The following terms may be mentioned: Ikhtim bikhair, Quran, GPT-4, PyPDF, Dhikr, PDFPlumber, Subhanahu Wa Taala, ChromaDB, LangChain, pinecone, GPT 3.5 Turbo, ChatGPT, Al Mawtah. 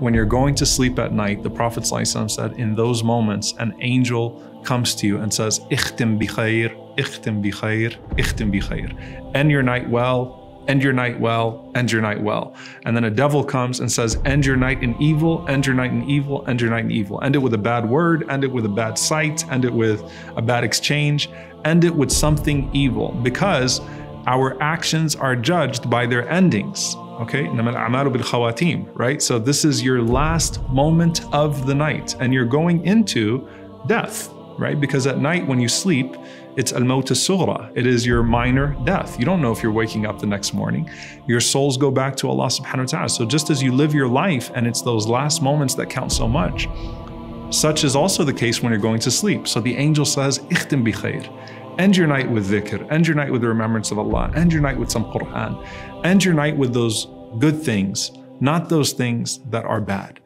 When you're going to sleep at night, the Prophet ﷺ said, in those moments, an angel comes to you and says, Ikhtim bikhair, Ikhtim bikhair, Ikhtim bikhair. End your night well, end your night well, end your night well. And then a devil comes and says, end your night in evil, end your night in evil, end your night in evil. End it with a bad word, end it with a bad sight, end it with a bad exchange, end it with something evil, because our actions are judged by their endings. Okay, right? So this is your last moment of the night and you're going into death, right? Because at night when you sleep, it's Al Mawtah, it is your minor death. You don't know if you're waking up the next morning. Your souls go back to Allah Subhanahu Wa Taala. So just as you live your life and it's those last moments that count so much, such is also the case when you're going to sleep. So the angel says, Ikhtim bikhair. End your night with dhikr, end your night with the remembrance of Allah, end your night with some Quran, end your night with those good things, not those things that are bad.